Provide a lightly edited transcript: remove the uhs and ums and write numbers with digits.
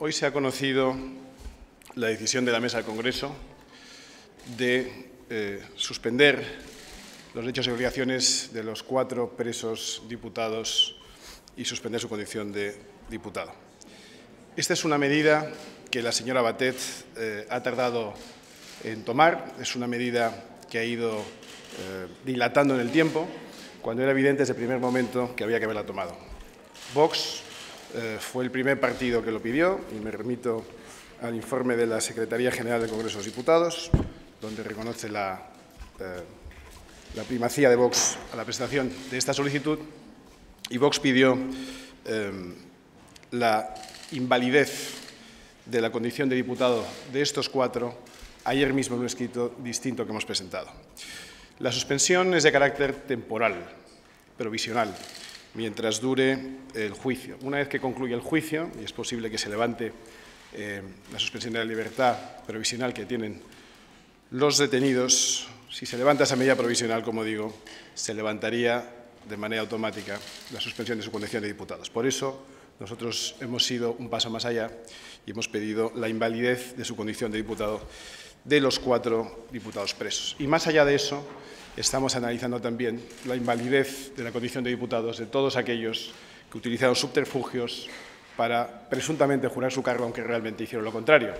Hoy se ha conocido la decisión de la Mesa del Congreso de suspender los derechos y obligaciones de los 4 presos diputados y suspender su condición de diputado. Esta es una medida que la señora Batet ha tardado en tomar, es una medida que ha ido dilatando en el tiempo, cuando era evidente desde el primer momento que había que haberla tomado. Vox fue el primer partido que lo pidió, y me remito al informe de la Secretaría General de Congreso de los Diputados, donde reconoce la primacía de Vox a la presentación de esta solicitud, y Vox pidió la invalidez de la condición de diputado de estos 4 ayer mismo en un escrito distinto que hemos presentado. La suspensión es de carácter temporal, provisional, mientras dure el juicio. Una vez que concluya el juicio, y es posible que se levante la suspensión de la libertad provisional que tienen los detenidos, si se levanta esa medida provisional, como digo, se levantaría de manera automática la suspensión de su condición de diputados. Por eso, nosotros hemos ido un paso más allá y hemos pedido la invalidez de su condición de diputado de los 4 diputados presos. Y más allá de eso, estamos analizando también la invalidez de la condición de diputados de todos aquellos que utilizaron subterfugios para presuntamente jurar su cargo, aunque realmente hicieron lo contrario.